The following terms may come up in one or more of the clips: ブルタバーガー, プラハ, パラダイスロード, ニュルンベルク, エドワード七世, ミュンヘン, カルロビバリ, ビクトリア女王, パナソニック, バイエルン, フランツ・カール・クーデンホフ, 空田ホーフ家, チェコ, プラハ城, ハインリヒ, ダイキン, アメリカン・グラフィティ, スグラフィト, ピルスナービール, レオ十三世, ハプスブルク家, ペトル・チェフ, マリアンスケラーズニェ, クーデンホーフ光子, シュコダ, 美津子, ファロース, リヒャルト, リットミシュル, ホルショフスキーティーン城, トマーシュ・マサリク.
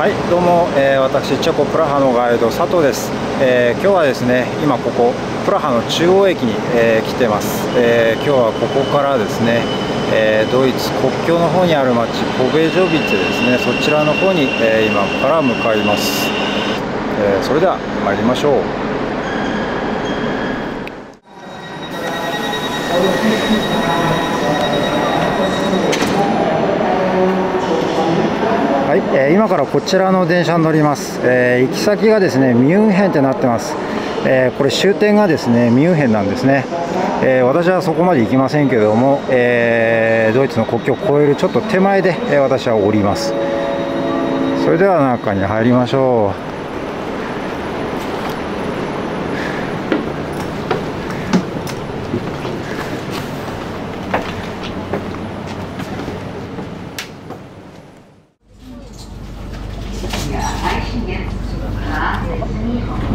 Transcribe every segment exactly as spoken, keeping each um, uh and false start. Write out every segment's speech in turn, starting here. はいどうも、えー、私チェコプラハのガイド佐藤です、えー、今日はですね今ここプラハの中央駅に、えー、来てます、えー、今日はここからですね、えー、ドイツ国境の方にある町ポベジョビツですねそちらの方に、えー、今から向かいます、えー、それでは参りましょう。はい、えー、今からこちらの電車に乗ります、えー、行き先がですねミュンヘンってなってます、えー、これ終点がですねミュンヘンなんですね、えー、私はそこまで行きませんけれども、えー、ドイツの国境を越えるちょっと手前で、えー、私は降ります。それでは中に入りましょう。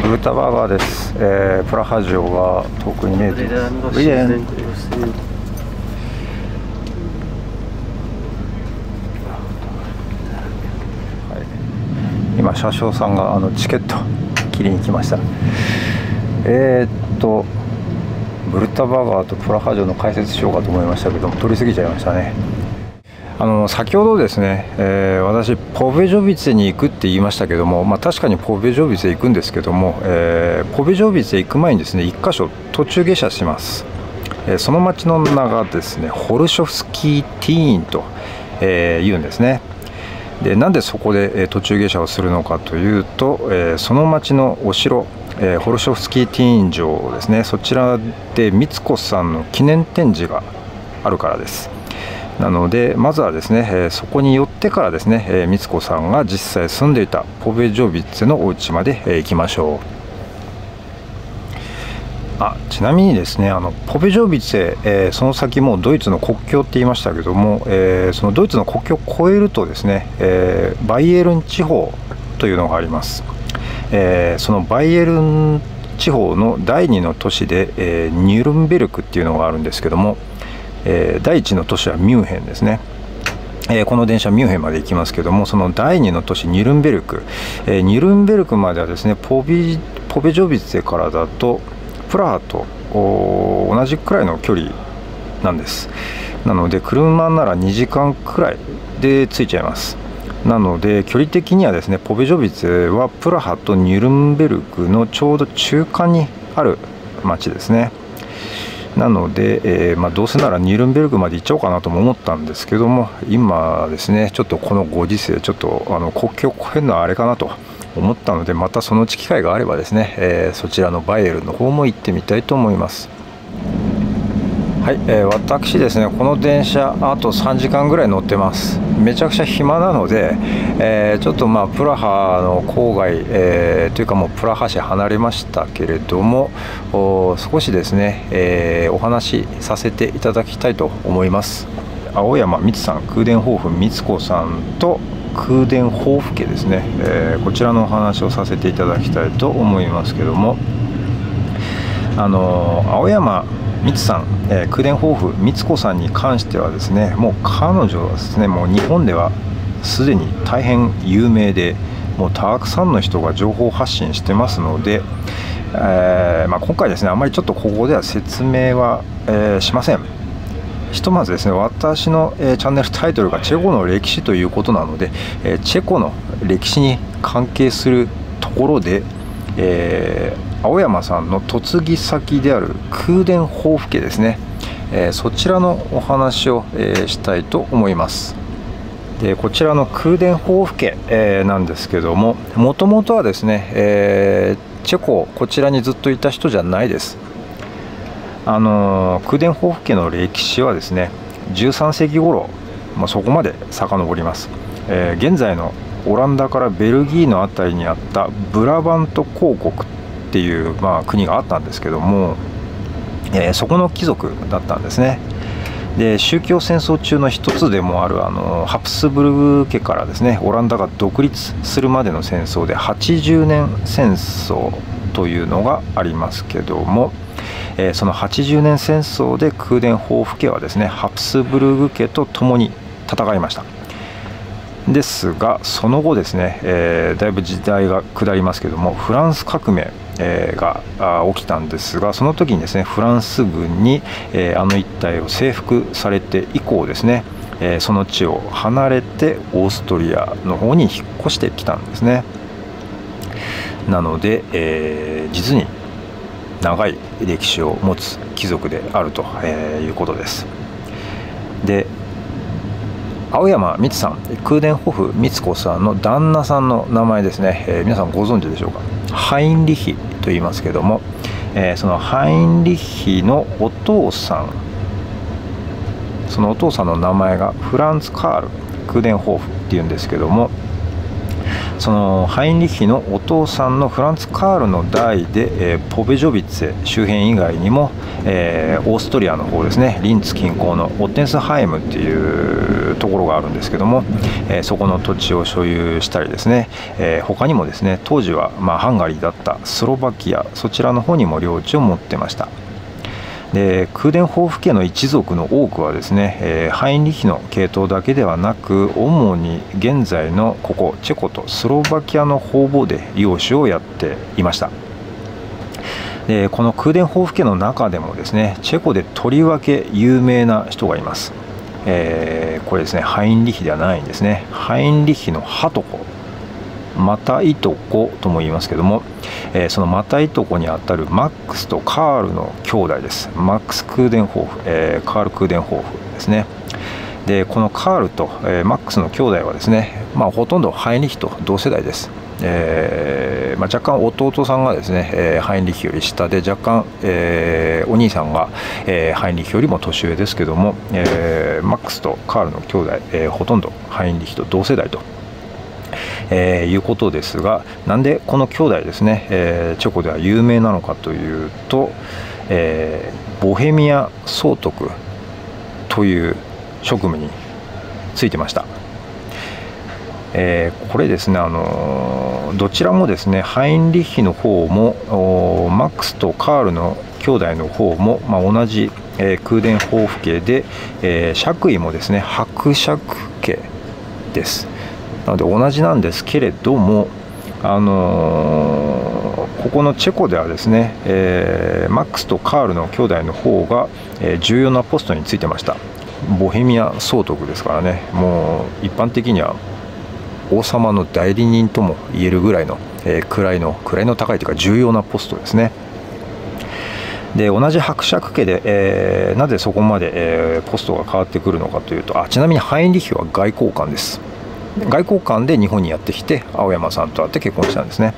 ブルタバーガーです、えー、プラハ城が遠くに見えています。いいね。はい、今車掌さんがあのチケット切りに来ました。えー、っとブルタバーガーとプラハ城の解説しようかと思いましたけども取り過ぎちゃいましたね。あの先ほどですね、えー、私、ポベジョビツェに行くって言いましたけども、まあ、確かにポベジョビツェ行くんですけども、えー、ポベジョビツェ行く前にですねいっ箇所途中下車します、えー、その町の名がですねホルショフスキーティーンと、えー、言うんですね。でなんでそこで途中下車をするのかというと、えー、その町のお城、えー、ホルショフスキーティーン城ですねそちらで美津子さんの記念展示があるからです。なのでまずはですねそこに寄ってからですね美津子さんが実際住んでいたポベジョビッツのお家まで行きましょう。あちなみにですねあのポベジョビツェその先もドイツの国境って言いましたけども、えー、そのドイツの国境を越えるとですね、えー、バイエルン地方というのがあります、えー、そのバイエルン地方のだいにの都市で、えー、ニュルンベルクっていうのがあるんですけどもだいいちの都市はミュンヘンですね。この電車ミュンヘンまで行きますけどもそのだいにの都市ニュルンベルクニュルンベルクまではですねポビ、ポベジョビツェからだとプラハと同じくらいの距離なんです。なので車ならにじかんくらいで着いちゃいます。なので距離的にはですねポベジョビツェはプラハとニュルンベルクのちょうど中間にある町ですね。なので、えーまあ、どうせならニュルンベルクまで行っちゃおうかなとも思ったんですけども今ですねちょっとこのご時世ちょっとあの国境を越えるのはあれかなと思ったのでまたそのうち機会があればですね、えー、そちらのバイエルンの方も行ってみたいと思います。はい、えー、私ですねこの電車あとさんじかんぐらい乗ってます。めちゃくちゃ暇なので、えー、ちょっとまあプラハの郊外、えー、というかもうプラハ市離れましたけれども少しですね、えー、お話しさせていただきたいと思います。青山美津さん空田ホーフ美津子さんと空田ホーフ家ですね、えー、こちらのお話をさせていただきたいと思いますけどもあのー、青山美津さん、えー、空田ホーフ美津子さんに関してはですねもう彼女はですねもう日本ではすでに大変有名でもうたくさんの人が情報発信してますので、えーまあ、今回ですねあんまりちょっとここでは説明は、えー、しません。ひとまずですね私の、えー、チャンネルタイトルがチェコの歴史ということなので、えー、チェコの歴史に関係するところで、えー青山さんの嫁ぎ先である空田ホーフ家ですね、えー、そちらのお話を、えー、したいと思います。でこちらの空田ホーフ家、えー、なんですけどももともとはですね、えー、チェコこちらにずっといた人じゃないです。あのー、空田ホーフ家の歴史はですねじゅうさんせいき頃、まあ、そこまで遡ります、えー、現在のオランダからベルギーの辺りにあったブラバント公国っていう、まあ、国があったんですけども、えー、そこの貴族だったんですね。で宗教戦争中の一つでもあるあのハプスブルク家からですねオランダが独立するまでの戦争ではちじゅうねんせんそうというのがありますけども、えー、そのはちじゅうねんせんそうで空田ホーフ家はですねハプスブルク家と共に戦いました。ですが、その後ですね、えー、だいぶ時代が下りますけども、フランス革命、えー、が起きたんですが、その時にですねフランス軍に、えー、あの一帯を征服されて以降ですね、えー、その地を離れてオーストリアの方に引っ越してきたんですね。なので、えー、実に長い歴史を持つ貴族であるということです。で、青山光さん、クーデンホフ光子さんの旦那さんの名前ですね、えー、皆さんご存知でしょうか。ハインリヒと言いますけども、えー、そのハインリヒのお父さん、そのお父さんの名前がフランツ・カール・クーデンホフっていうんですけども、そのハインリヒのお父さんのフランツ・カールの代で、えー、ポベジョビッツェ周辺以外にも、えー、オーストリアの方ですね、リンツ近郊のオッテンスハイムっていうところがあるんですけども、えー、そこの土地を所有したりですね、えー、他にもですね、当時はまあハンガリーだったスロバキア、そちらの方にも領地を持ってました。で、クーデンホーフ家の一族の多くはですね、えー、ハインリヒの系統だけではなく、主に現在のここチェコとスロバキアの方々で領主をやっていました。で、このクーデンホーフ家の中でもですね、チェコでとりわけ有名な人がいます。えー、これですね、ハインリヒではないんですね。ハインリヒのはとこ、またいとことも言いますけども、えー、そのまたいとこにあたるマックスとカールの兄弟です。マックス・クーデンホーフ、えー、カール・クーデンホーフですね。で、このカールと、えー、マックスの兄弟はですね、まあ、ほとんどハインリヒと同世代です。えーまあ、若干弟さんがですね、えー、ハインリヒより下で、若干、えー、お兄さんが、えー、ハインリヒよりも年上ですけども、えー、マックスとカールの兄弟、えー、ほとんどハインリヒと同世代とえー、いうことですが、なんでこの兄弟ですね、えー、チェコでは有名なのかというと、えー、ボヘミア総督という職務についてました。えー、これですね、あのー、どちらもですね、ハインリヒの方もマックスとカールの兄弟の方も、まあ、同じ、えー、クーデンホーフ家で、えー、爵位もですね伯爵家です。なので同じなんですけれども、あのー、ここのチェコではですね、えー、マックスとカールの兄弟の方が、えー、重要なポストについてました。ボヘミア総督ですからね、もう一般的には王様の代理人とも言えるぐらいの、えー、位の位の高いというか重要なポストですね。で、同じ伯爵家で、えー、なぜそこまで、えー、ポストが変わってくるのかというと、あ、ちなみにハインリヒは外交官です。外交官で日本にやってきて、青山さんと会って結婚したんですね。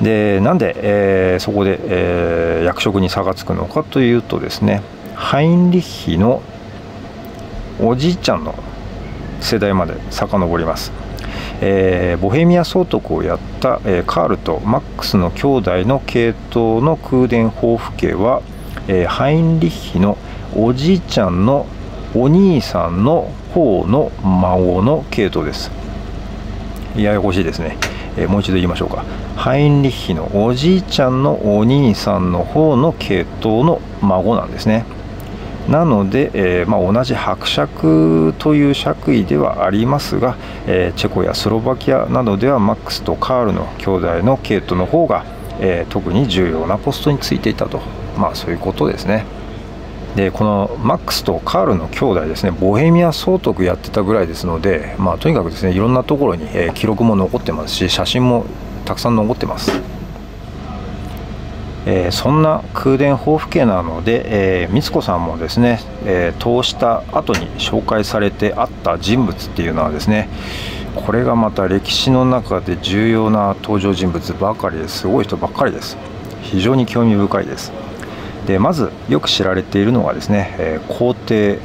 で、なんで、えー、そこで、えー、役職に差がつくのかというとですね、ハインリヒのおじいちゃんの世代まで遡ります。えー、ボヘミア総督をやった、えー、カールとマックスの兄弟の系統のクーデンホーフ家は、えー、ハインリヒのおじいちゃんのお兄さんの方の孫の系統です。ややこしいですね。えー、もう一度言いましょうか。ハインリヒのおじいちゃんのお兄さんの方の系統の孫なんですね。なので、えーまあ、同じ伯爵という爵位ではありますが、えー、チェコやスロバキアなどではマックスとカールの兄弟の系統の方が、えー、特に重要なポストについていたと、まあ、そういうことですね。で、このマックスとカールの兄弟ですね、ボヘミア総督やってたぐらいですので、まあ、とにかくですね、いろんなところに記録も残ってますし、写真もたくさん残ってます。えー、そんなクーデンホーフ家なので、えー、光子さんもですね、えー、通した後に紹介されてあった人物っていうのはですね、これがまた歴史の中で重要な登場人物ばかりです。すごい人ばっかりです。非常に興味深いです。で、まずよく知られているのがですね、えー、皇帝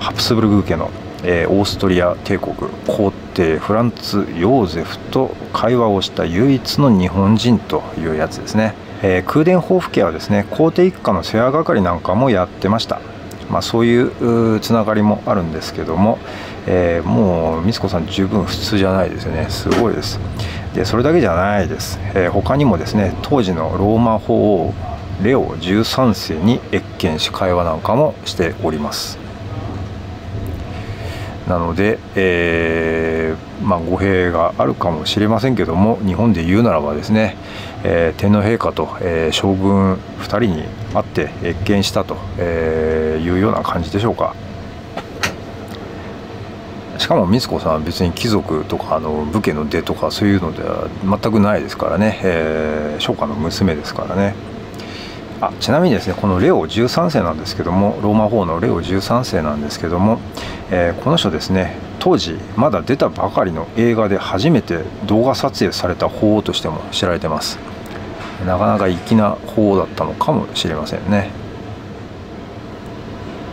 ハプスブルグ家の、えー、オーストリア帝国皇帝フランツ・ヨーゼフと会話をした唯一の日本人というやつですね。えー、クーデンホーフ家はですね、皇帝一家の世話係なんかもやってました。まあ、そういうつながりもあるんですけども、えー、もう光子さん十分普通じゃないですよね。すごいです。で、それだけじゃないです。えー、他にもですね、当時のローマ法王レオじゅうさんせいに謁見し、会話なんかもしております。なので、えーまあ、語弊があるかもしれませんけども、日本で言うならばですね、えー、天皇陛下と、えー、将軍ふたりに会って謁見したというような感じでしょうか。しかも美津子さんは別に貴族とかあの武家の出とかそういうのでは全くないですからね、えー、商家の娘ですからね。あ、ちなみにですね、このレオじゅうさんせいなんですけども、ローマ法のレオじゅうさんせいなんですけども、えー、この人ですね、当時まだ出たばかりの映画で初めて動画撮影された法王としても知られてます。なかなか粋な法王だったのかもしれませんね。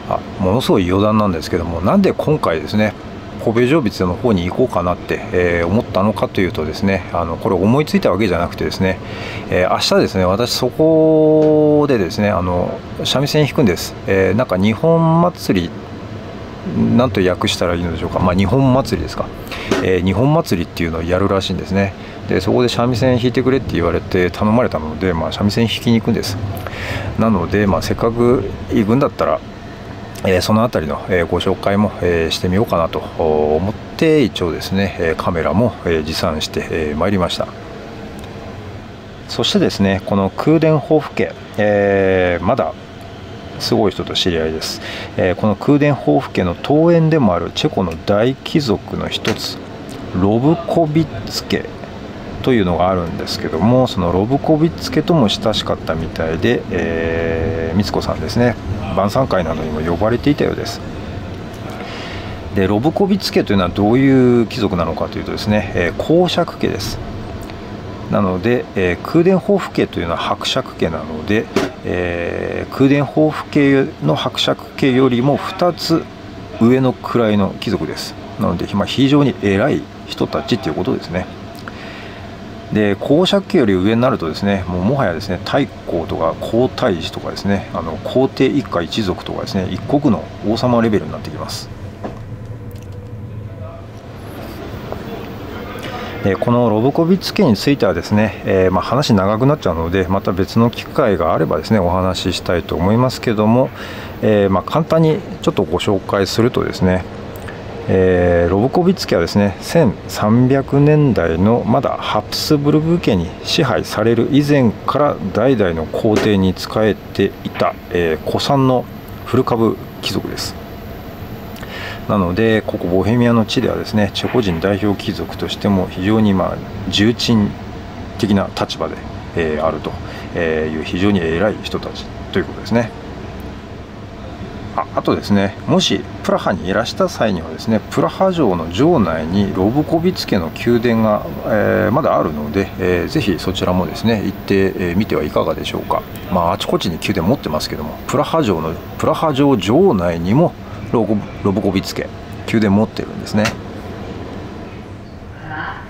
あ、ものすごい余談なんですけども、なんで今回ですね神戸城仏の方に行こうかなって、えー、思ったのかというとですね、あのこれ思いついたわけじゃなくてですね、えー、明日ですね、私そこでですね、あの三味線弾くんです、えー、なんか日本祭りなんと訳したらいいのでしょうか、まあ、日本祭りですか、えー、日本祭りっていうのをやるらしいんですね。でそこで三味線弾いてくれって言われて頼まれたので、まあ、三味線弾きに行くんです。なので、まあ、せっかく行くんだったらそのあたりのご紹介もしてみようかなと思って、一応ですねカメラも持参してまいりました。そしてですね、この空田法父家、えー、まだすごい人と知り合いです。えー、この空田法父家の遠縁でもあるチェコの大貴族の一つロブコビッツ家というのがあるんですけども、そのロブコビッツ家とも親しかったみたいで、えー、美津子さんですね、晩餐会などにも呼ばれていたようです。でロブコビッツ家というのはどういう貴族なのかというとですね、えー、公爵家です。なので、えー、空田法父家というのは伯爵家なので、えー、空田法父家の伯爵家よりもふたつ上の位の貴族です。なので、まあ、非常に偉い人たちということですね。で公爵家より上になるとですね、もうもはやですね太后とか皇太子とかですね、あの皇帝一家一族とかですね、一国の王様レベルになってきます。でこのロブコビッツ家についてはですね、えーまあ、話長くなっちゃうので、また別の機会があればですねお話ししたいと思いますけども、えーまあ、簡単にちょっとご紹介するとですね、えー、ロブコビッツ家はですねせんさんびゃくねんだいのまだハプスブルク家に支配される以前から代々の皇帝に仕えていた、えー、古参の古株貴族です。なのでここボヘミアの地ではですねチェコ人代表貴族としても非常にまあ重鎮的な立場で、えー、あるという非常に偉い人たちということですね。あ, あとですね、もしプラハにいらした際にはですねプラハ城の城内にロブコビッツ家の宮殿が、えー、まだあるので、えー、ぜひそちらもですね行ってみてはいかがでしょうか。まあ、あちこちに宮殿持ってますけども、プラハ城のプラハ城城内にもロブ、ロブコビッツ家宮殿持ってるんですね。は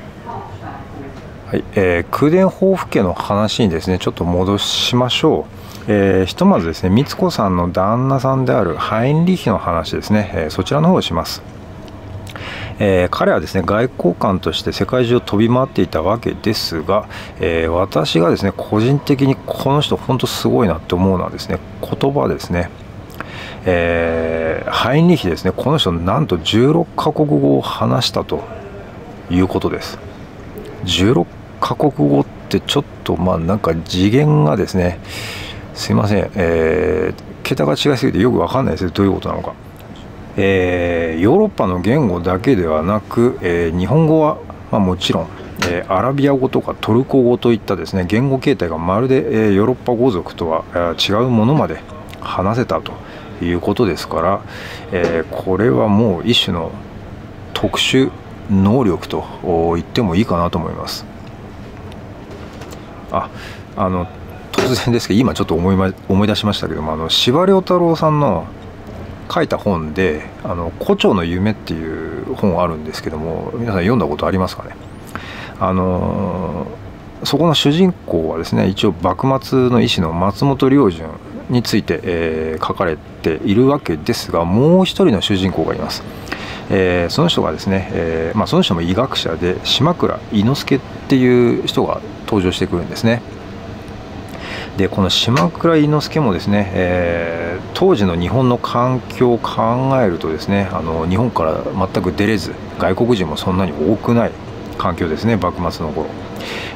い、えー、空田法父家の話にですねちょっと戻しましょう。えー、ひとまずですね美津子さんの旦那さんであるハインリヒの話ですね、えー、そちらの方をします。えー、彼はですね外交官として世界中を飛び回っていたわけですが、えー、私がですね個人的にこの人本当すごいなって思うのはですね言葉ですね。えー、ハインリヒですね、この人なんとじゅうろっかこくごを話したということです。じゅうろっかこくごってちょっとまあなんか次元がですねすいません、えー、桁が違いすぎてよくわかんないです。どういうことなのか、えー、ヨーロッパの言語だけではなく、えー、日本語は、まあ、もちろん、えー、アラビア語とかトルコ語といったですね言語形態がまるで、えー、ヨーロッパ語族とは違うものまで話せたということですから、えー、これはもう一種の特殊能力と言ってもいいかなと思います。あ、あの突然ですけど今ちょっと思い、ま、思い出しましたけども、あの司馬遼太郎さんの書いた本で「あの胡蝶の夢」っていう本あるんですけども、皆さん読んだことありますかね。あのそこの主人公はですね一応幕末の医師の松本良順について、えー、書かれているわけですが、もう一人の主人公がいます。えー、その人がですね、えーまあ、その人も医学者で島倉伊之助っていう人が登場してくるんですね。でこの島倉伊之助もですね、えー、当時の日本の環境を考えるとですね、あの日本から全く出れず、外国人もそんなに多くない環境ですね、幕末の頃、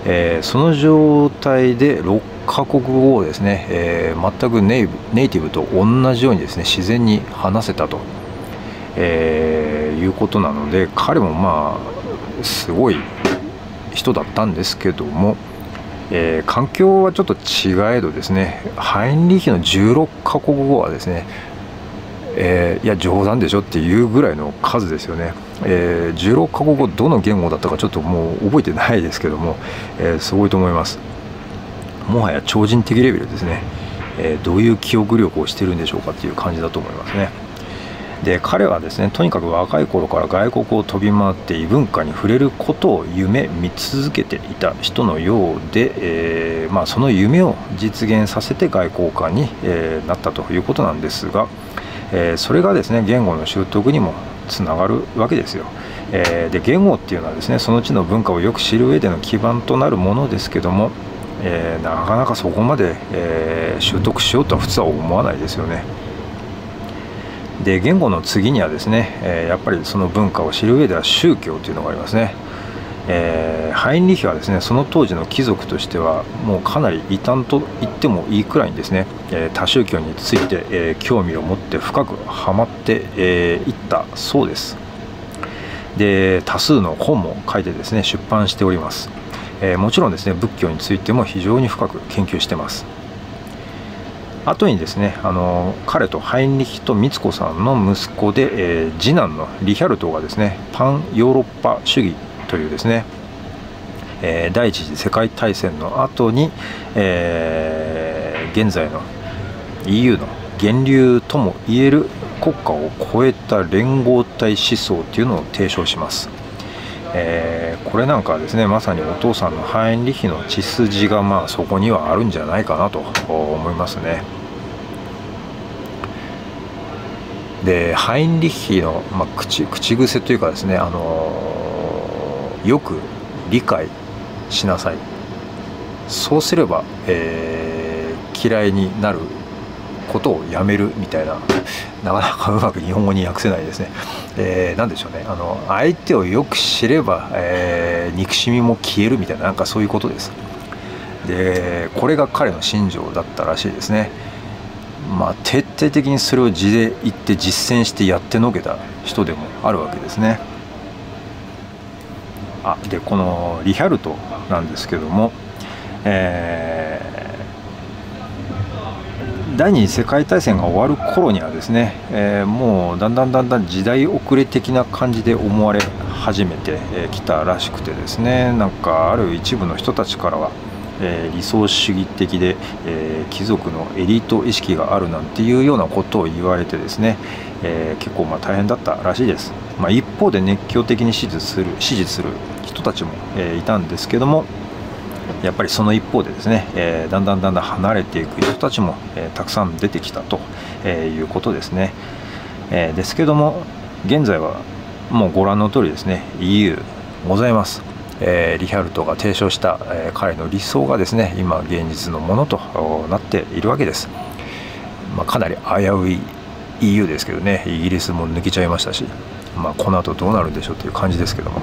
えー、その状態でろっかこくごをですね、えー、全くネイブ、ネイティブと同じようにですね自然に話せたと、えー、いうことなので、彼もまあすごい人だったんですけども、えー、環境はちょっと違えどですね、ハインリヒのじゅうろっかこくごはですね、えー、いや冗談でしょっていうぐらいの数ですよね。えー、じゅうろっかこくごどの言語だったかちょっともう覚えてないですけども、えー、すごいと思います。もはや超人的レベルですね。えー、どういう記憶力をしてるんでしょうかっていう感じだと思いますね。で彼はですねとにかく若い頃から外国を飛び回って異文化に触れることを夢見続けていた人のようで、えーまあ、その夢を実現させて外交官に、えー、なったということなんですが、えー、それがですね言語の習得にもつながるわけですよ。えー、で言語っていうのはですねその地の文化をよく知る上での基盤となるものですけども、えー、なかなかそこまで、えー、習得しようとは普通は思わないですよね。で言語の次にはですね、えー、やっぱりその文化を知る上では宗教というのがありますね。えー、ハインリヒはですねその当時の貴族としてはもうかなり異端と言ってもいいくらいにですね、えー、多宗教について、えー、興味を持って深くはまって、えー、いったそうです。で多数の本も書いてですね出版しております。えー、もちろんですね仏教についても非常に深く研究してます。後にですねあの彼とハインリヒと光子さんの息子で、えー、次男のリヒャルトがですねパンヨーロッパ主義というですね、えー、第一次世界大戦の後に、えー、現在の イーユー の源流ともいえる国家を超えた連合体思想というのを提唱します。えー、これなんかはですねまさにお父さんのハインリヒの血筋がまあそこにはあるんじゃないかなと思いますね。でハインリヒの、まあ、口、口癖というかですね、あのー、よく理解しなさい、そうすれば、えー、嫌いになることをやめるみたいな、なかなかうまく日本語に訳せないですね。えー、なんでしょうね、あの相手をよく知れば、えー、憎しみも消えるみたいな、なんかそういうことです。でこれが彼の信条だったらしいですね。まあ徹底的にそれを地で言って実践してやってのけた人でもあるわけですね。あでこのリヒャルトなんですけども、えー第二次世界大戦が終わる頃にはですね、えー、もうだんだんだんだん時代遅れ的な感じで思われ始めてきたらしくてですね、なんかある一部の人たちからは、えー、理想主義的で、えー、貴族のエリート意識があるなんていうようなことを言われてですね、えー、結構まあ大変だったらしいです。まあ、一方で熱狂的に支持する、支持する人たちも、えー、いたんですけども、やっぱりその一方でですね、えー、だんだんだんだん離れていく人たちも、えー、たくさん出てきたと、えー、いうことですね。えー、ですけども現在はもうご覧の通りですね イーユー ございます。えー、リヒャルトが提唱した、えー、彼の理想がですね今現実のものとなっているわけです。まあ、かなり危うい イーユー ですけどね、イギリスも抜けちゃいましたし、まあ、この後どうなるんでしょうという感じですけども。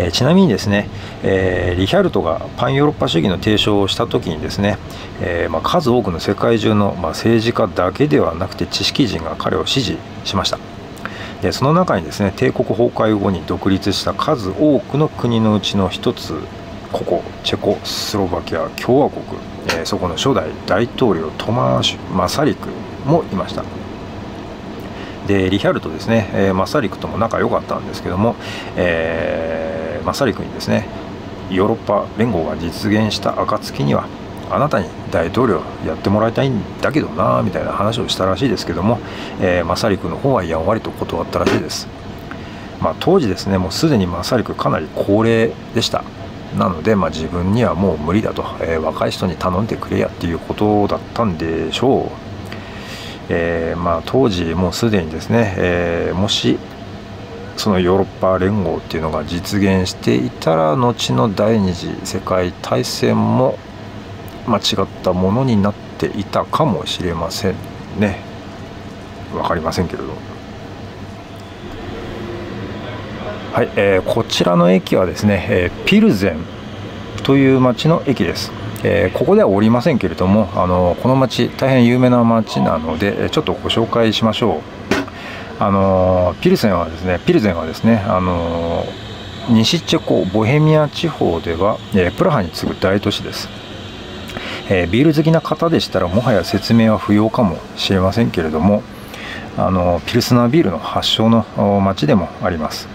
えー、ちなみにですね、えー、リヒャルトがパンヨーロッパ主義の提唱をした時にですね、えーまあ、数多くの世界中の、まあ、政治家だけではなくて知識人が彼を支持しました。でその中にですね帝国崩壊後に独立した数多くの国のうちの一つ、ここチェコスロバキア共和国、えー、そこの初代大統領トマーシュ・マサリクもいました。でリヒャルトですね、えー、マサリクとも仲良かったんですけども、えーマサリクにですねヨーロッパ連合が実現した暁にはあなたに大統領やってもらいたいんだけどなみたいな話をしたらしいですけども、えー、マサリクの方はやんわりと断ったらしいです。まあ、当時ですねもうすでにマサリクかなり高齢でした。なので、まあ、自分にはもう無理だと、えー、若い人に頼んでくれやっていうことだったんでしょう。えーまあ、当時もうすでにですね、えー、もしそのヨーロッパ連合っていうのが実現していたら後の第二次世界大戦も間違ったものになっていたかもしれませんね。分かりませんけれど。はい、えー、こちらの駅はですね、えー、ピルゼンという町の駅です。えー、ここではおりませんけれども、あのこの町大変有名な町なのでちょっとご紹介しましょう。あのピルゼンはですね、ピルゼンはですね、あの西チェコボヘミア地方では、えー、プラハに次ぐ大都市です、えー。ビール好きな方でしたらもはや説明は不要かもしれませんけれども、あのピルスナービールの発祥の町でもあります。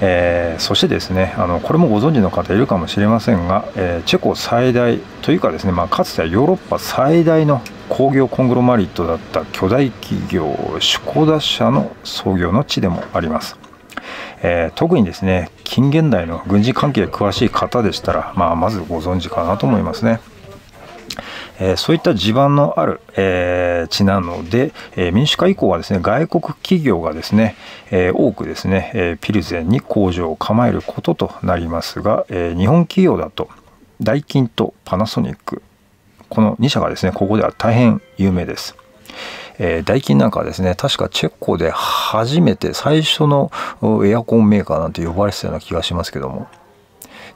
えー、そしてですね、あのこれもご存知の方いるかもしれませんが、えー、チェコ最大というかですね、まあ、かつてはヨーロッパ最大の工業コングロマリットだった巨大企業シュコダ社の創業の地でもあります、えー、特にですね近現代の軍事関係詳しい方でしたら、まあ、まずご存知かなと思いますね。えー、そういった地盤のある、えー、地なので、えー、民主化以降はですね外国企業がですね、えー、多くですね、えー、ピルゼンに工場を構えることとなりますが、えー、日本企業だとダイキンとパナソニック、このに社がですねここでは大変有名です。えー、ダイキンなんかはですね確かチェコで初めて最初のエアコンメーカーなんて呼ばれてたような気がしますけども、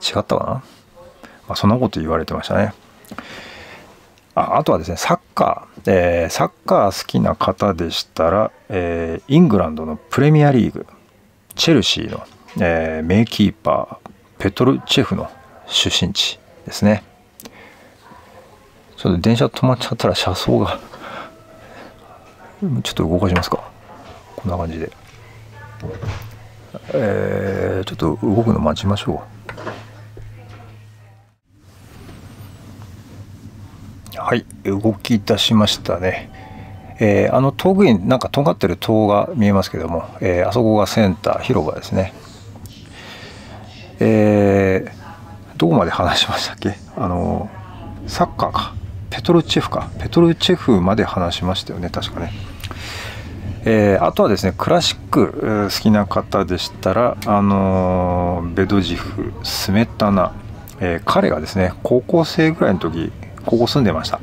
違ったかな、まあ、そんなこと言われてましたね。あとはですねサッカー、えー、サッカー好きな方でしたら、えー、イングランドのプレミアリーグ、チェルシーの、えー、名キーパーペトル・チェフの出身地ですね。ちょっと電車止まっちゃったら車窓がちょっと動かしますか。こんな感じで、えー、ちょっと動くの待ちましょう。はい、動き出しましたね。えー、あの遠くになんか尖ってる塔が見えますけども、えー、あそこがセンター広場ですね。えー、どこまで話しましたっけ。あのサッカーかペトルチェフかペトルチェフまで話しましたよね確かね。えー、あとはですねクラシック好きな方でしたら、あのベドジフ、スメタナ、えー、彼がですね高校生ぐらいの時ここ住んでました。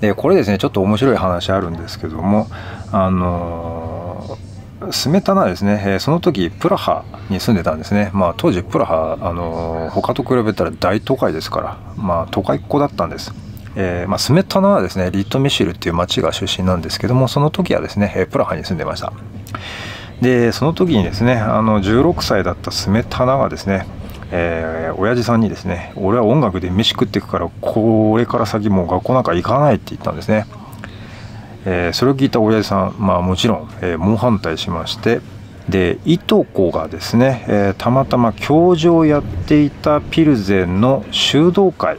でこれですねちょっと面白い話あるんですけども、あのー、スメタナですねその時プラハに住んでたんですね。まあ、当時プラハ、あのー、他と比べたら大都会ですから、まあ、都会っ子だったんです。えーまあ、スメタナはですねリットミシュルっていう町が出身なんですけども、その時はですねプラハに住んでました。でその時にですねあのじゅうろくさいだったスメタナがですねえー、親父さんにですね「俺は音楽で飯食っていくからこれから先もう学校なんか行かない」って言ったんですね。えー、それを聞いた親父さん、まあ、もちろん、えー、猛反対しまして、でいとこがですね、えー、たまたま教授をやっていたピルゼンの修道会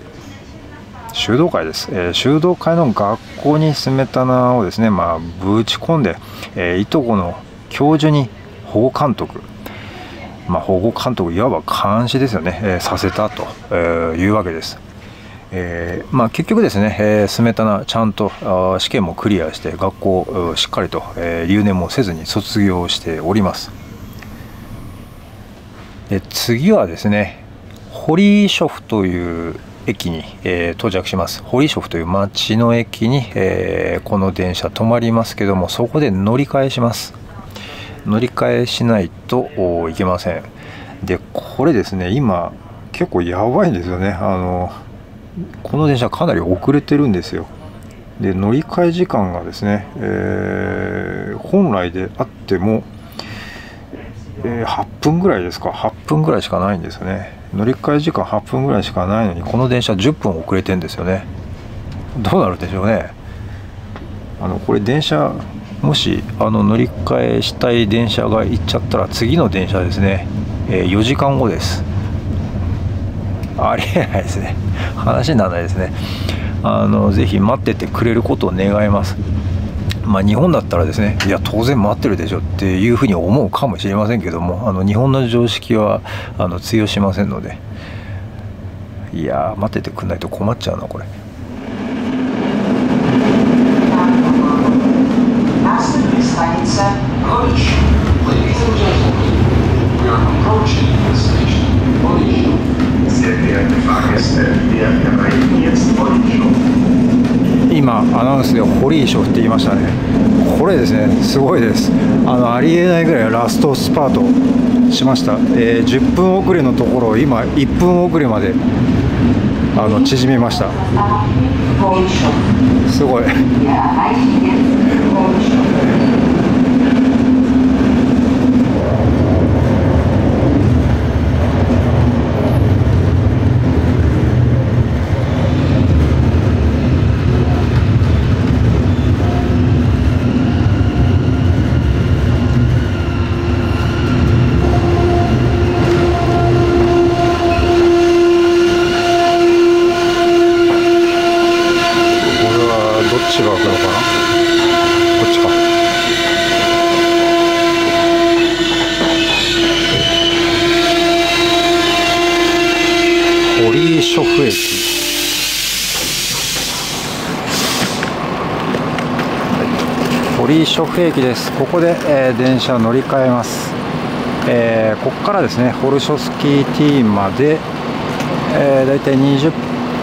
修道会です、えー、修道会の学校にスメタナをですね、まあ、ぶち込んで、えー、いとこの教授に保護監督まあ、保護監督いわば監視ですよね、えー、させたと、えー、いうわけです。えーまあ、結局ですね、えー、スメタナちゃんと試験もクリアして学校をしっかりと、えー、留年もせずに卒業しております。で次はですねホリーショフという駅に、えー、到着します。ホリーショフという町の駅に、えー、この電車止まりますけども、そこで乗り換えします。乗り換えしないといけません。でこれですね今結構やばいんですよね。あのこの電車かなり遅れてるんですよ。で乗り換え時間がですね、えー、本来であっても、えー、はっぷんぐらいですかはっぷんぐらいしかないんですよね。乗り換え時間はっぷんぐらいしかないのにこの電車じゅっぷん遅れてるんですよね。どうなるでしょうね。あのこれ電車もしあの乗り換えしたい電車が行っちゃったら次の電車ですね、えー、よじかんごです。ありえないですね。話にならないですね。あのぜひ待っててくれることを願います。まあ、日本だったらですねいや当然待ってるでしょっていうふうに思うかもしれませんけども、あの日本の常識はあの通用しませんので、いやー待っててくんないと困っちゃうなこれ。Sehr geehrte Fahrgäste, wir erreichen 今アナウンスで堀井ショフって言いましたね。これですね、すごいです。あのありえないぐらいラストスパートしました。えー、じゅっぷん遅れのところを今いっぷん遅れまであの縮めました。すごい。堀井ショフ駅です。ここで、えー、電車乗り換えます。えー、ここからですねホルショスキーティーまで、えー、だいたいにじゅっ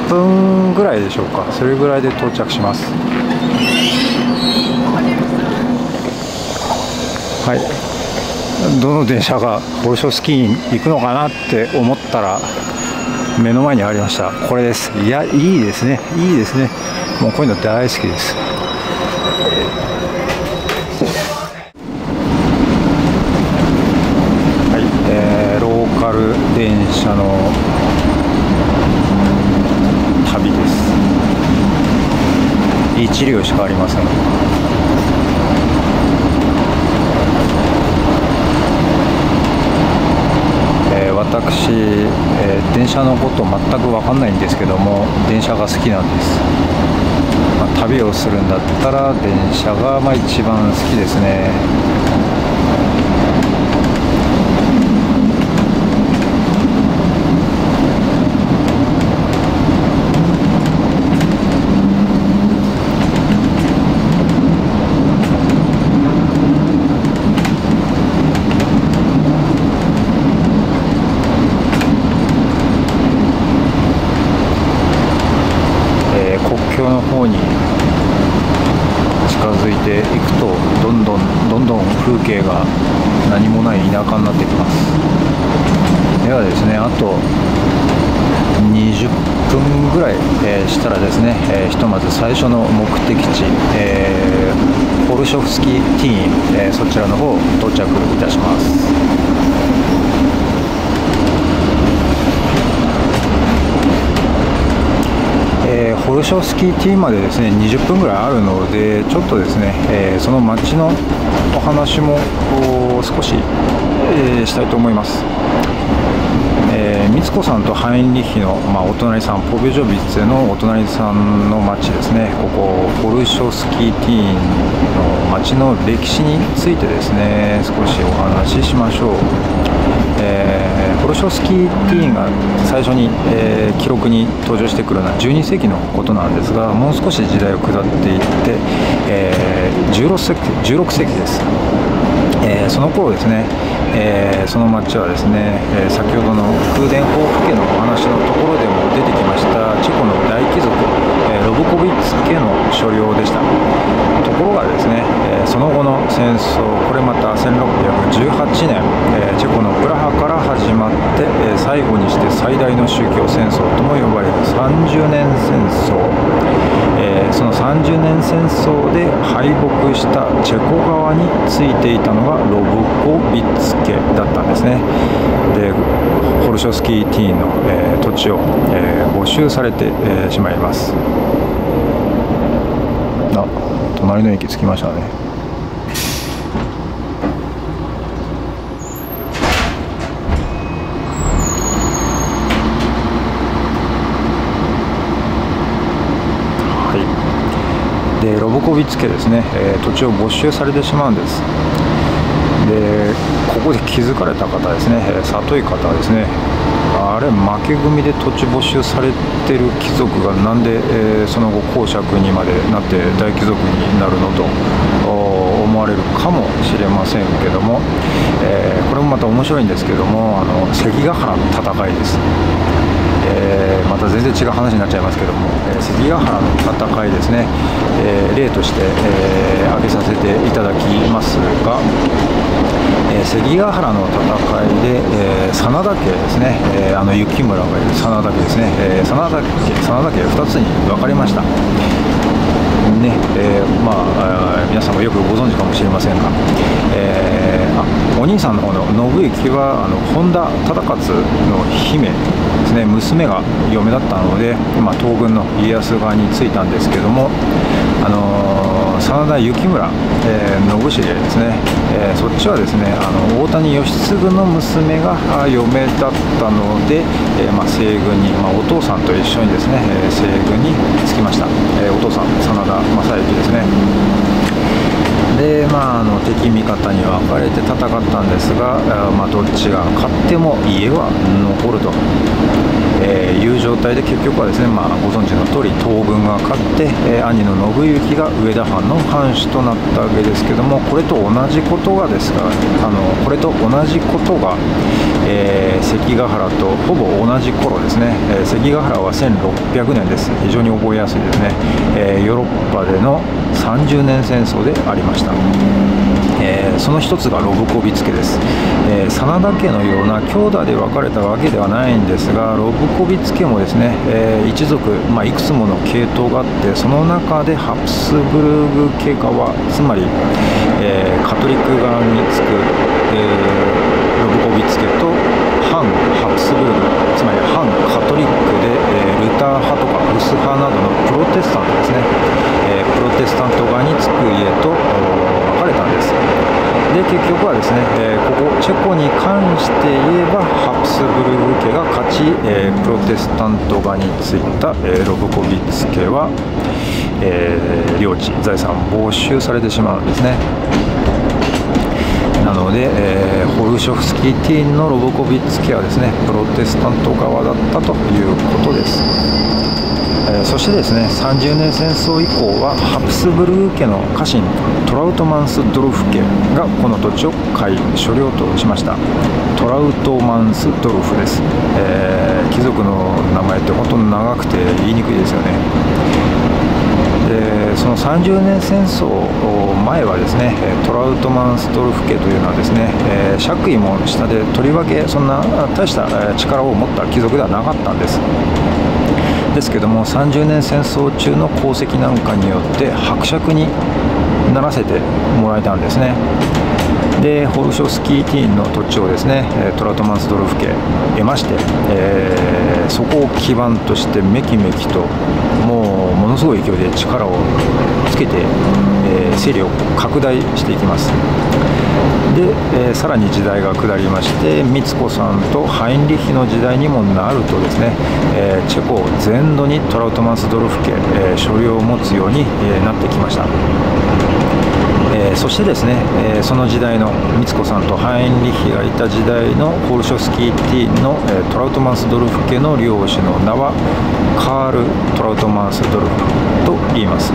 ぷんぐらいでしょうか。それぐらいで到着します。はい、どの電車がホルショスキーに行くのかなって思ったら目の前にありました。これです。いや、いいですね、いいですね。もうこういうの大好きです。はい、えー、ローカル電車の旅です。いち両しかありません。私、えー、電車のこと全く分かんないんですけども、電車が好きなんです。まあ、旅をするんだったら電車がまあ一番好きですね。風景が何もない田舎になってきます。ではですね、あとにじゅっぷんぐらい、えー、したらですね、えー、ひとまず最初の目的地、えー、ホルショフスキーティーン、えー、そちらの方到着いたします。えー、ホルショフスキーティーンまでですねにじゅっぷんぐらいあるので、ちょっとですね、えー、その街のお話も少し、えー、したいと思います。えー、ミツコさんとハインリヒの、まあ、お隣さん、ポビジョビッツェのお隣さんの街ですね。ここホルショフスキーティーンの街の歴史についてですね少しお話ししましょう。えー、ホルショフスキーティーンが最初に、えー、記録に登場してくるのはじゅうにせいきのことなんですが、もう少し時代を下っていって、えー、じゅうろくせいきです。えー、その頃ですね、えー、その町はですね、えー、先ほどの空田ホープ家のお話のところでも出てきましたチェコの大貴族、えー、ロブコビッツ家の所領でした。ところがですね、えー、その後の戦争、これまたせんろっぴゃくじゅうはちねん、えー、チェコのプラハから始まって、えー、最後にして最大の宗教戦争とも呼ばれるさんじゅうねんせんそう、えー、そのさんじゅうねんせんそうで敗北したチェコ側についていたのがロブコビッツ家だったんですね。でホルショフスキーティーンの、えー、土地を、えー、没収されて、えー、しまいます。あ、隣の駅着きましたね。でロボコビッツ家ですね、えー、土地を没収されてしまうんです。でここで気づかれた方ですね、えー、里い方ですね、あれ負け組で土地没収されてる貴族がなんで、えー、その後公爵にまでなって大貴族になるのと思われるかもしれませんけども、えー、これもまた面白いんですけども、あの関ヶ原の戦いです。えー、また全然違う話になっちゃいますけども、えー、関ヶ原の戦いですね、えー、例として、えー、挙げさせていただきますが、えー、関ヶ原の戦いで、えー、真田家ですね、えー、あの雪村がいる真田家ですね、えー、真田家、真田家ふたつに分かれました。ねえーまあ、皆さんもよくご存知かもしれませんが、えー、あお兄さんの方の信行はあの本田忠勝の姫ですね、娘が嫁だったので、まあ、東軍の家康側についたんですけども、あのー、真田幸村、えー、信繁ですね、えー、そっちはですねあの大谷義次の娘が嫁だったので、えーまあ、西軍に、まあ、お父さんと一緒にですね西軍につきました、えー、お父さん真田正幸ですね。でまあ、あの敵味方に分かれて戦ったんですが、まあ、どっちが勝っても家は残ると、えー、いう状態で結局はですね、まあ、ご存知の通り東軍が勝って、えー、兄の信行が上田藩の藩主となったわけですけども、これと同じことがですが、あのこれと同じことが、えー、関ヶ原とほぼ同じ頃ですね、えー、関ヶ原はせんろっぴゃくねんです。非常に覚えやすいですね、えー、ヨーロッパでのさんじゅうねん戦争でありました。えー、その一つが信子火付けです、えー、真田家のような兄弟で分かれたわけではないんですが、信子火付けもですね、えー、一族、まあ、いくつもの系統があって、その中でハプスブルグ家側、つまり、えー、カトリック側につく、えー、信子火付けと反ハプスブルグ、つまり反カトリックで、えー、ルター派とかフス派などのプロテスタントですね、えー、プロテスタント側につく家と分かれたんです。で結局はですね、えー、ここチェコに関して言えばハプスブルグ家が勝ち、えー、プロテスタント側についた、えー、ロブコビッツ家は、えー、領地財産を没収されてしまうんですね。なので、えー、ホルショフスキーティーンのロボコビッツ家はですねプロテスタント側だったということです、えー、そしてですねさんじゅうねん戦争以降はハプスブルグ家の家臣トラウトマンスドルフ家がこの土地を買い所領としました。トラウトマンスドルフです、えー、貴族の名前って本当に長くて言いにくいですよね。そのさんじゅうねん戦争前はですねトラウトマンスドルフ家というのはですね爵位も下でとりわけそんな大した力を持った貴族ではなかったんです。ですけどもさんじゅうねん戦争中の功績なんかによって伯爵にならせてもらえたんですね。でホルショスキーティーンの土地をですねトラウトマンスドルフ家得まして、えー、そこを基盤としてめきめきともうものすごい勢いで力をつけて、えー、勢力を拡大していきます。で、えー、さらに時代が下りまして光子さんとハインリヒの時代にもなるとですね、えー、チェコ全土にトラウトマンスドルフ家、えー、所領を持つようになってきました。そしてですね、その時代の光子さんとハインリヒがいた時代のホルショスキーティーンのトラウトマンスドルフ家の領主の名はカール・トラウトマンスドルフと言います。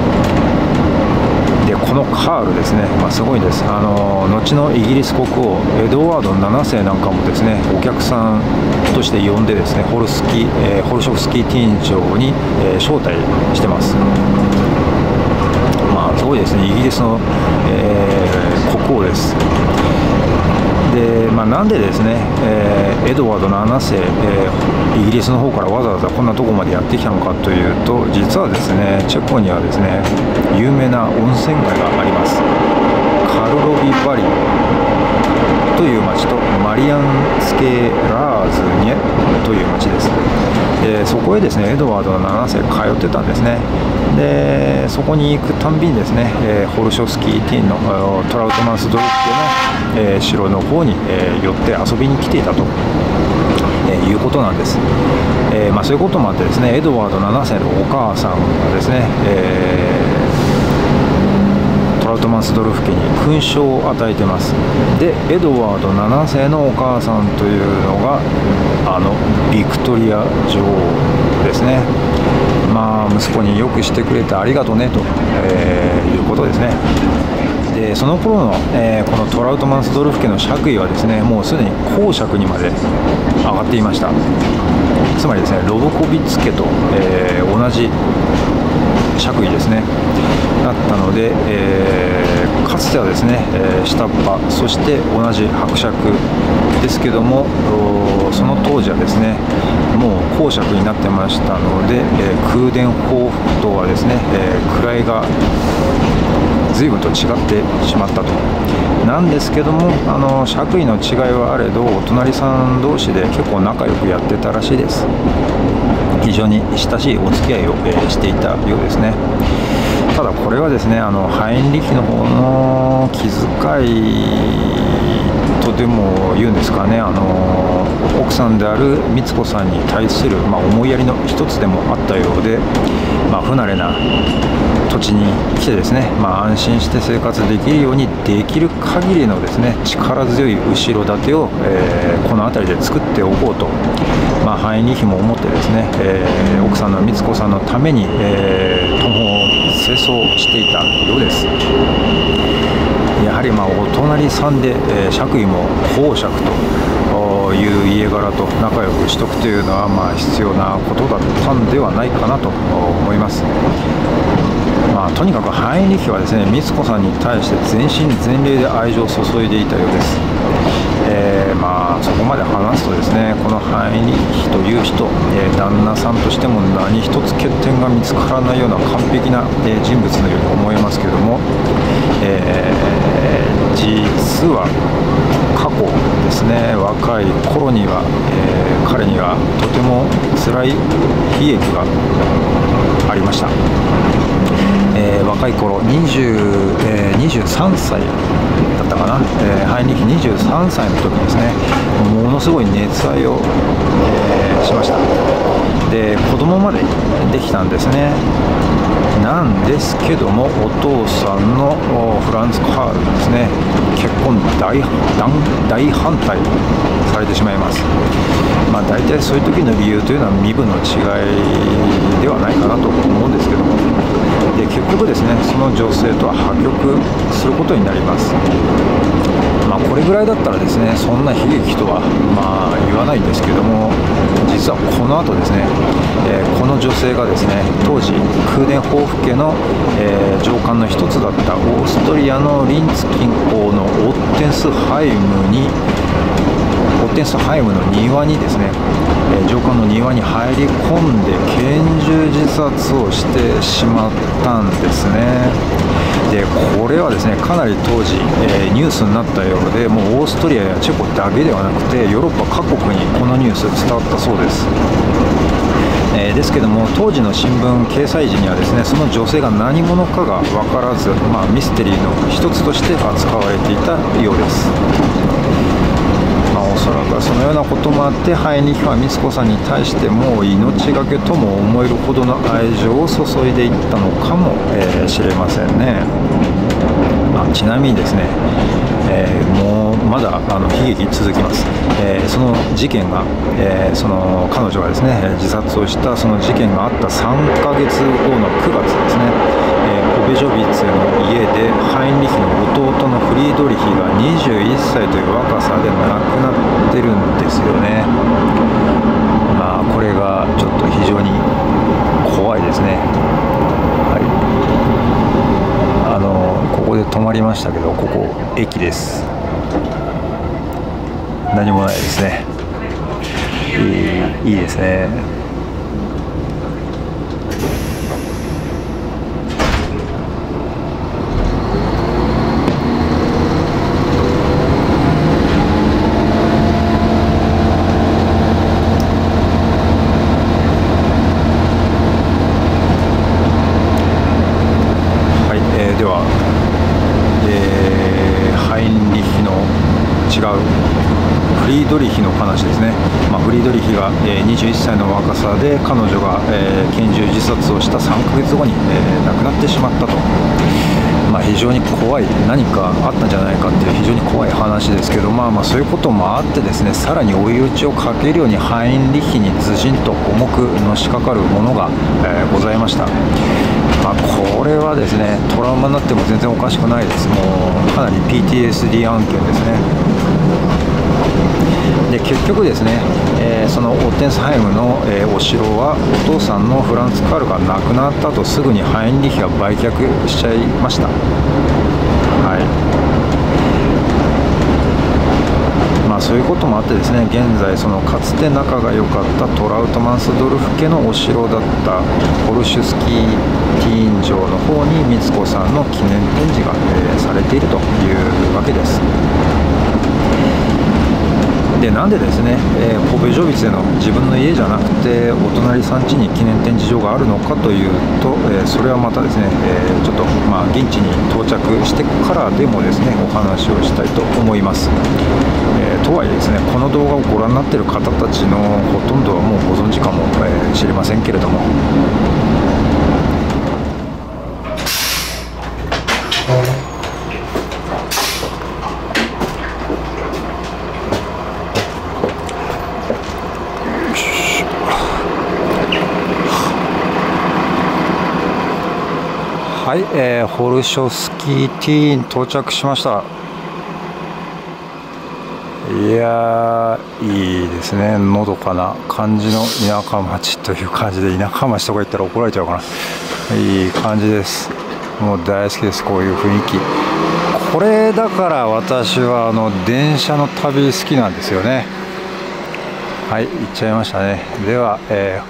でこのカールですね、まあ、すごいです。あの後のイギリス国王エドワードななせいなんかもですねお客さんとして呼んでですねホルスキ、ホルショフスキーティーン城に招待してます。すごいですね、イギリスの、えー、国王です。で、まあ、なんでですね、えー、エドワードななせい、えー、イギリスの方からわざわざこんなとこまでやってきたのかというと、実はですねチェコにはですね有名な温泉街があります。カルロビバリという町とマリアンスケラーズニェという町です。でそこへですねエドワードななせい通ってたんですね。でそこに行くたんびにですね、えー、ホルショスキーティーンのトラウトマンスドルフ家の、えー、城の方に、えー、寄って遊びに来ていたと、えー、いうことなんです、えーまあ、そういうこともあってですねエドワードななせいのお母さんがですね、えー、トラウトマンスドルフ家に勲章を与えてます。でエドワードななせいのお母さんというのがあのビクトリア女王ですね。まあ、息子によくしてくれてありがとうねと、えー、いうことですね。でその頃の、えー、このトラウトマンスドルフ家の爵位はですねもうすでに公爵にまで上がっていました。つまりですね、ロボコビッツ家と、えー、同じ爵位ですねだったので、えー、かつてはですね、えー、下っ端、そして同じ伯爵ですけども、その当時はですねもう公爵になってましたので、えー、空伝報復とはですね、えー、位が随分と違ってしまったと。なんですけども、あの爵位の違いはあれど、お隣さん同士で結構仲良くやってたらしいです。非常に親しいお付き合いを、えー、していたようですね。ただこれはですね、あのハインリヒの方の気遣いとでも言うんですかね、あの奥さんである美津子さんに対する、まあ、思いやりの一つでもあったようで、まあ、不慣れな土地に来てですね、まあ、安心して生活できるようにできる限りのですね力強い後ろ盾を、えー、この辺りで作っておこうと、まあ、ハインリヒも思ってですね、えー、奥さんの美津子さんのために、えー、友を清掃していたようです。やはりまあお隣さんで、えー、爵位も公爵という家柄と仲良くしとくというのはまあ必要なことだったんではないかなと思います。まあ、とにかくハインリヒはですね美津子さんに対して全身全霊で愛情を注いでいたようです。えー、まあそこまで話すとですね、このハインリヒという人、えー、旦那さんとしても何一つ欠点が見つからないような完璧な、えー、人物のように思いますけども、えー、実は過去ですね、若い頃には、えー、彼にはとても辛い悲劇がありました。えー、若い頃にじゅう、えー、にじゅうさんさいだったかな、えー、ハインリヒにじゅうさんさいの時にですねものすごい熱愛を、えー、しました。で子供までできたんですね。なんですけどもお父さんのフランツ・カールですね結婚 大, 大反対されてしまいます。まあ大体そういう時の理由というのは身分の違いではないかなと思うんですけども、で結局ですねその女性とは破局することになります。まあこれぐらいだったらですねそんな悲劇とはまあ言わないんですけども、実はこの後ですね、えー、この女性がですね当時空伝報復家の、えー、上官の一つだったオーストリアのリンツ近郊のオッテンスハイムにオッテンスハイムの庭にですね、えー、上官の庭に入り込んで拳銃自殺をしてしまったんですね。でこれはですねかなり当時、えー、ニュースになったようで、もうオーストリアやチェコだけではなくてヨーロッパ各国にこのニュース伝わったそうです。えー、ですけども当時の新聞掲載時にはですねその女性が何者かが分からず、まあ、ミステリーの一つとして扱われていたようです。まあ、おそらくそのようなこともあってハインリヒは美津子さんに対してもう命がけとも思えるほどの愛情を注いでいったのかもしれませんね。まあ、ちなみにですね、えー、もうまだあの悲劇続きます。えー、その事件が、えー、その彼女がですね自殺をしたその事件があったさんかげつごのくがつですね、オベジョビッツの家でハインリヒの弟のフリードリヒがにじゅういっさいという若さで亡くなってるんですよね。まあこれがちょっと非常に怖いですね。はい、あのここで止まりましたけど、ここ駅です。何もないですね。いい、いいですね。にじゅういっさいの若さで彼女が、えー、拳銃自殺をしたさんかげつごに、えー、亡くなってしまったと、まあ、非常に怖い、何かあったんじゃないかっていう非常に怖い話ですけど、まあ、まあそういうこともあってですねさらに追い打ちをかけるようにハインリヒにずしんと重くのしかかるものが、えー、ございました。まあ、これはですねトラウマになっても全然おかしくないです。もうかなり ピーティーエスディー 案件ですね。で結局ですね、えーえー、そのオッテンスハイムの、えー、お城はお父さんのフランツ・カールが亡くなった後すぐにハインリヒが売却しちゃいました。はい、まあ、そういうこともあってですね、現在そのかつて仲が良かったトラウトマンスドルフ家のお城だったホルシュスキーティーン城の方に美津子さんの記念展示が、えー、されているというわけです。で、なんでですね、えー、神戸ジョビツェの自分の家じゃなくてお隣さん家に記念展示場があるのかというと、えー、それはまたですね、えー、ちょっとまあ現地に到着してからでもですねお話をしたいと思います。えー、とはいえですね、この動画をご覧になっている方たちのほとんどはもうご存知かも、えー、知りませんけれども、はい、えー、ホルショスキーティーン到着しました。いやー、いいですね、のどかな感じの田舎町という感じで、田舎町とか行ったら怒られちゃうかな、いい感じです。もう大好きです、こういう雰囲気。これだから私はあの電車の旅好きなんですよね。はい、行っちゃいましたね。では、え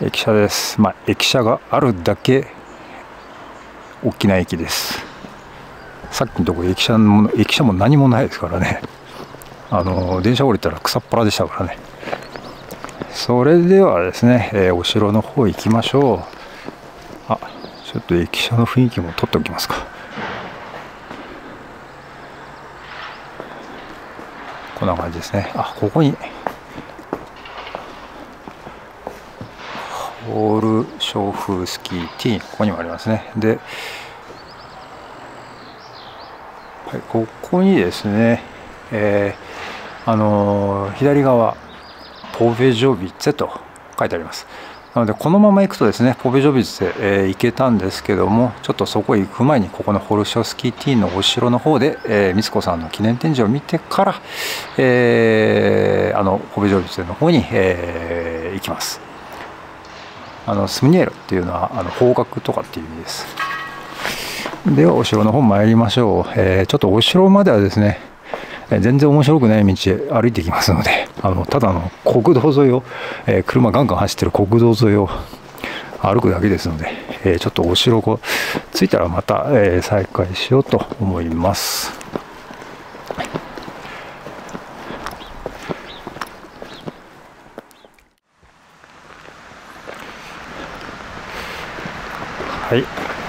ー、駅舎です。まあ駅舎があるだけ大きな駅です。さっきのところ駅舎も駅舎も何もないですからね、あの電車降りたら草っぱらでしたからね。それではですね、えー、お城の方行きましょう。あ、ちょっと駅舎の雰囲気も撮っておきますか。こんな感じですね。あ、ここにホールショフスキーティーン、ここにもありますね。で、はい、ここにですね、えー、あのー、左側ポベジョビツェと書いてあります。なのでこのまま行くとですね、ポベジョビツェ、えー、行けたんですけども、ちょっとそこへ行く前にここのホルショフスキーティーンのお城の方で、えー、美津子さんの記念展示を見てから、えー、あのポベジョビツェの方に、えー、行きます。あのスムニエルっていうのはあの方角とかっていう意味です。ではお城の方参りましょう。えー、ちょっとお城まではですね、えー、全然面白くない道歩いていきますので、あのただの国道沿いを、えー、車ガンガン走ってる国道沿いを歩くだけですので、えー、ちょっとお城こう着いたらまた、えー、再開しようと思います。はい、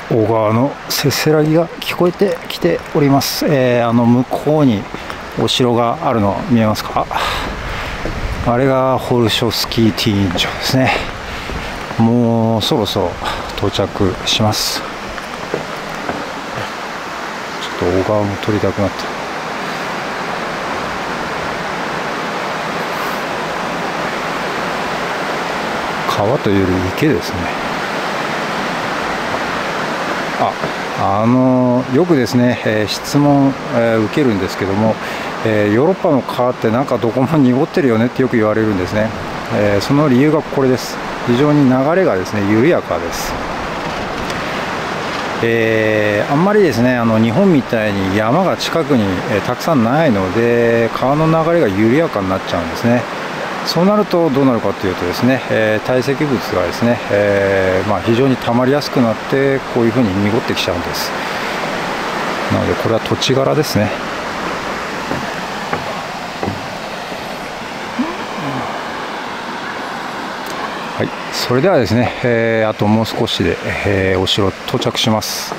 小川のせせらぎが聞こえてきております。えー、あの向こうにお城があるの見えますか。あれがホルショスキーティーン城ですね。もうそろそろ到着します。ちょっと小川も撮りたくなった。川というより池ですね。あ、あのよくですね、えー、質問、えー、受けるんですけども、えー、ヨーロッパの川ってなんかどこも濁ってるよねってよく言われるんですね。えー、その理由がこれです。非常に流れがですね緩やかです。えー、あんまりですねあの日本みたいに山が近くに、えー、たくさんないので川の流れが緩やかになっちゃうんですね。そうなるとどうなるかというとですね、えー、堆積物がですね、えーまあ、非常に溜まりやすくなってこういうふうに濁ってきちゃうんです。なのでこれは土地柄ですね。はい、それではですね、えー、あともう少しで、えー、お城到着します。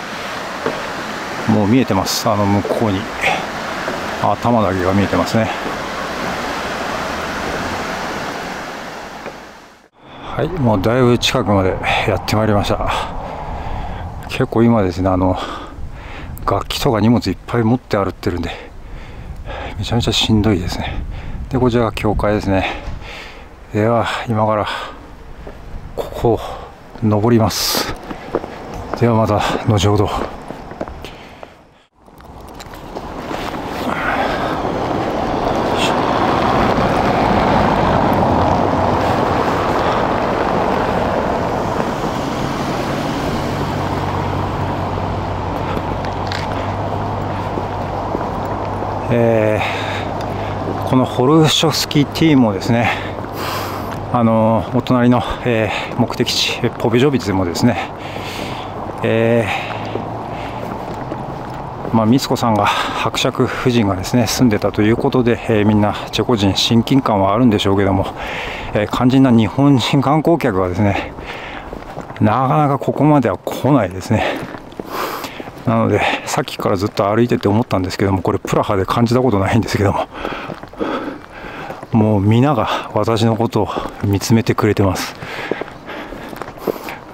もう見えてます。あの向こうに頭だけが見えてますね。はい、もうだいぶ近くまでやってまいりました。結構今ですねあの楽器とか荷物いっぱい持って歩ってるんでめちゃめちゃしんどいですね。でこちらが教会ですね。では今からここを登ります。ではまた後ほど。のホルショフスキーティーもですね、あのお隣の、えー、目的地ポベジョビツでもですね、えーまあ、美津子さんが伯爵夫人がですね住んでたということで、えー、みんなチェコ人親近感はあるんでしょうけども、えー、肝心な日本人観光客はですねなかなかここまでは来ないですね。なのでさっきからずっと歩いてて思ったんですけども、これプラハで感じたことないんですけども、もう皆が私のことを見つめてくれてます。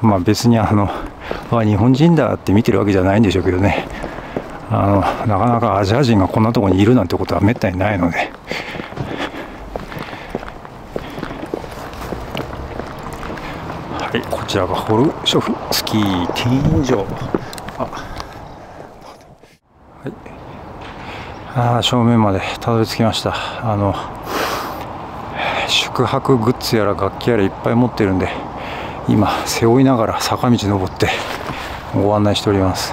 まあ別にあの日本人だって見てるわけじゃないんでしょうけどね、あのなかなかアジア人がこんなところにいるなんてことはめったにないので、はい、こちらがホルショフスキーティーン城。ああ正面までたどり着きました。あの宿泊グッズやら楽器やらいっぱい持ってるんで、今背負いながら坂道登ってご案内しております。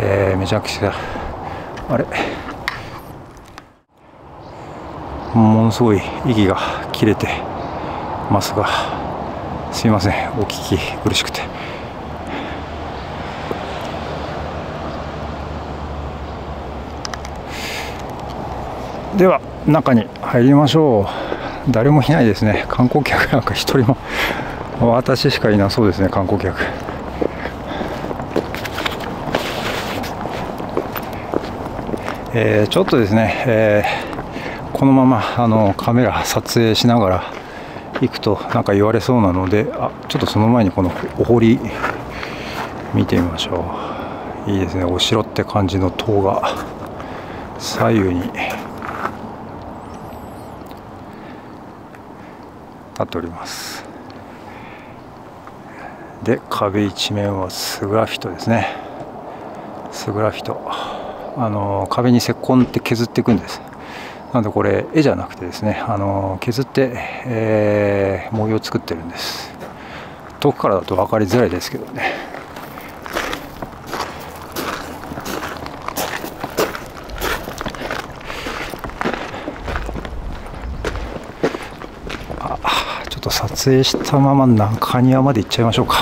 えー、めちゃくちゃあれものすごい息が切れてますが、すいませんお聞き苦しくて。では中に入りましょう。誰もいないですね。観光客なんか一人も、私しかいなそうですね観光客。えー、ちょっとですね、えー、このままあのカメラ撮影しながら行くとなんか言われそうなので、あちょっとその前にこのお堀見てみましょう。いいですね、お城って感じの塔が左右になっております。で壁一面はスグラフィトですね。スグラフィト、あの壁に石膏って削っていくんです。なのでこれ絵じゃなくてですね、あの削って、えー、模様を作ってるんです。遠くからだと分かりづらいですけどね。撮影したまま中庭まで行っちゃいましょうか。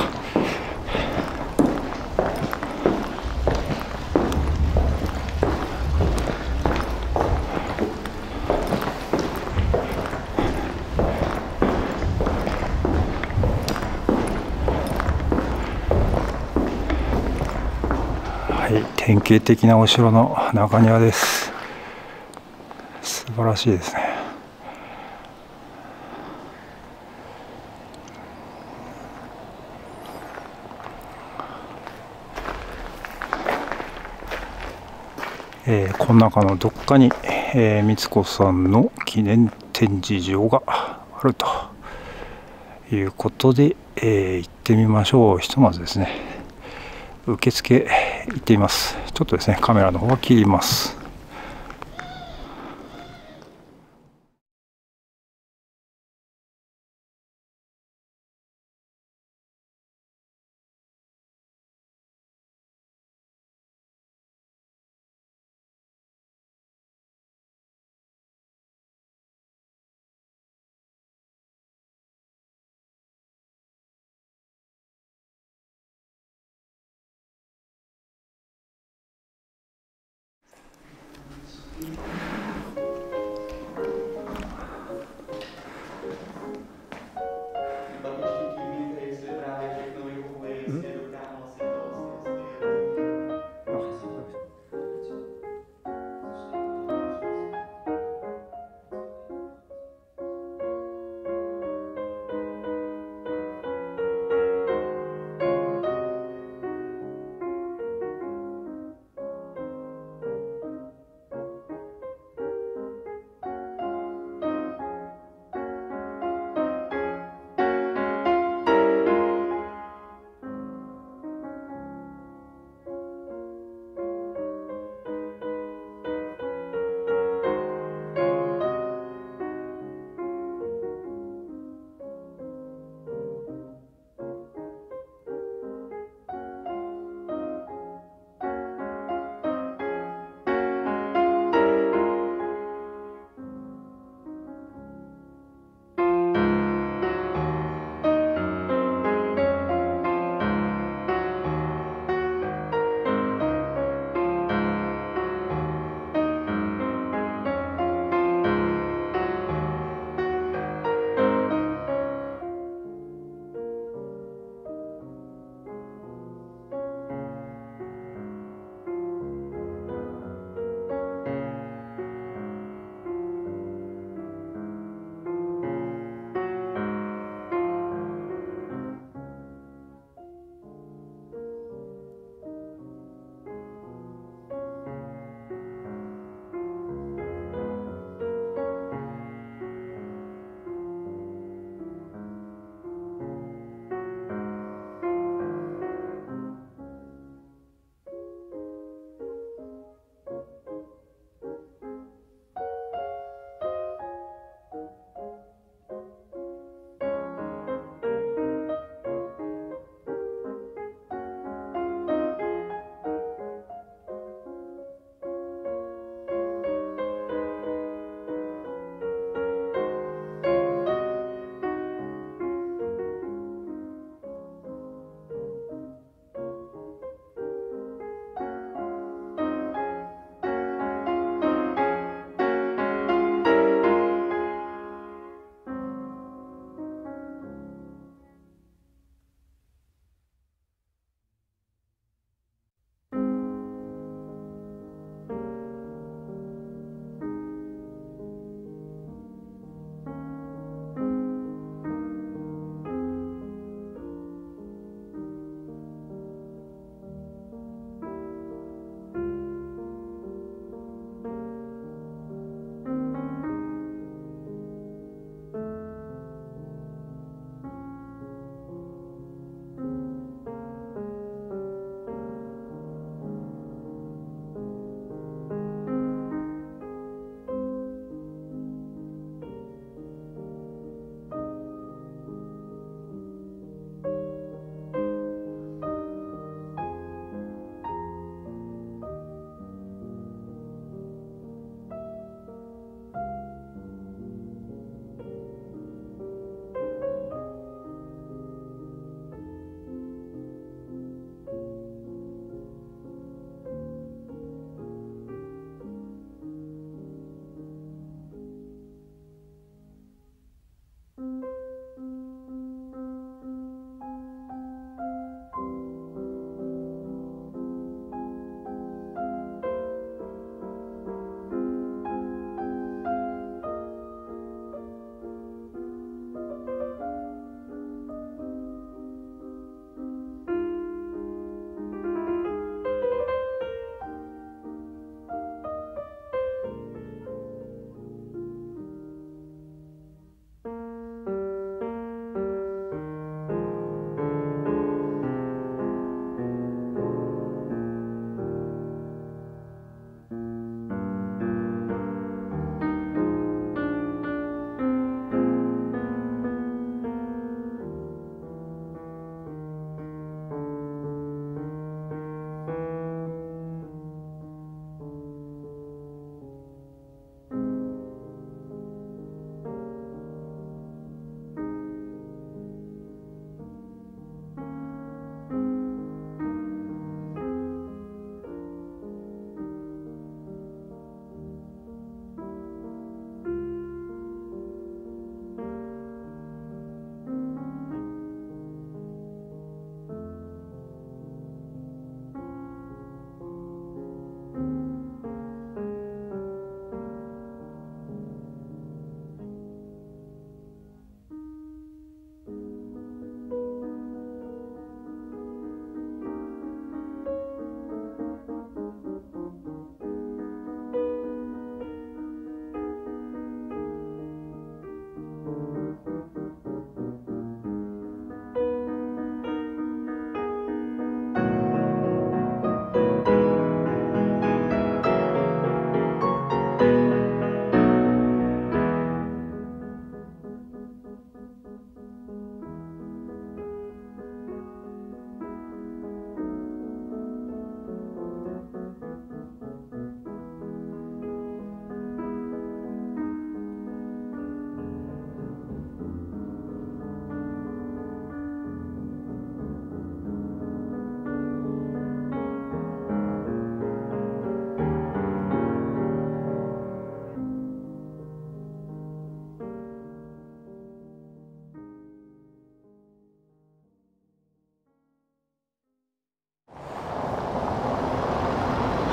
はい、典型的なお城の中庭です。素晴らしいですね。えー、この中のどっかに、えー、美津子さんの記念展示場があるということで、えー、行ってみましょう。ひとまずですね受付行ってみます。ちょっとですねカメラの方は切ります。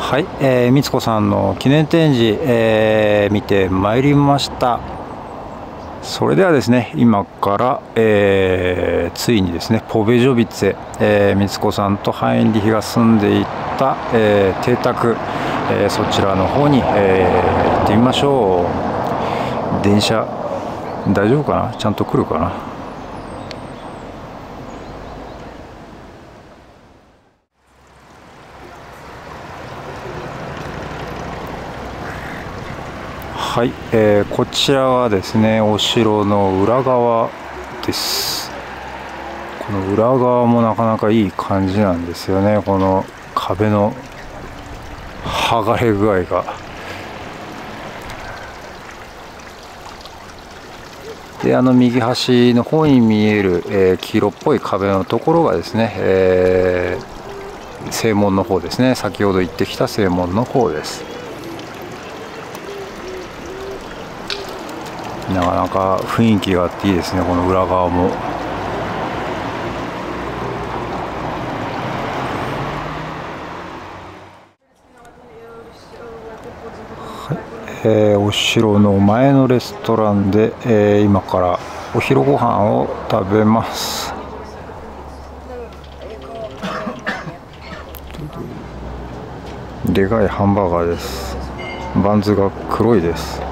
はい、えー、みつこさんの記念展示、えー、見てまいりました。それではですね、今から、えー、ついにですね、ポベジョビツェ、えー、みつこさんとハインリヒが住んでいた、えー、邸宅、えー、そちらの方に、えー、行ってみましょう。電車、大丈夫かな？ちゃんと来るかな？はい、えー、こちらはですね、お城の裏側です。この裏側もなかなかいい感じなんですよね。この壁の剥がれ具合が。で、あの右端の方に見える、えー、黄色っぽい壁のところがですね、えー、正門の方ですね。先ほど行ってきた正門の方です。なかなか雰囲気があっていいですね、この裏側も。はい、えー、お城の前のレストランで、えー、今からお昼ご飯を食べます。でかいハンバーガーです。バンズが黒いです。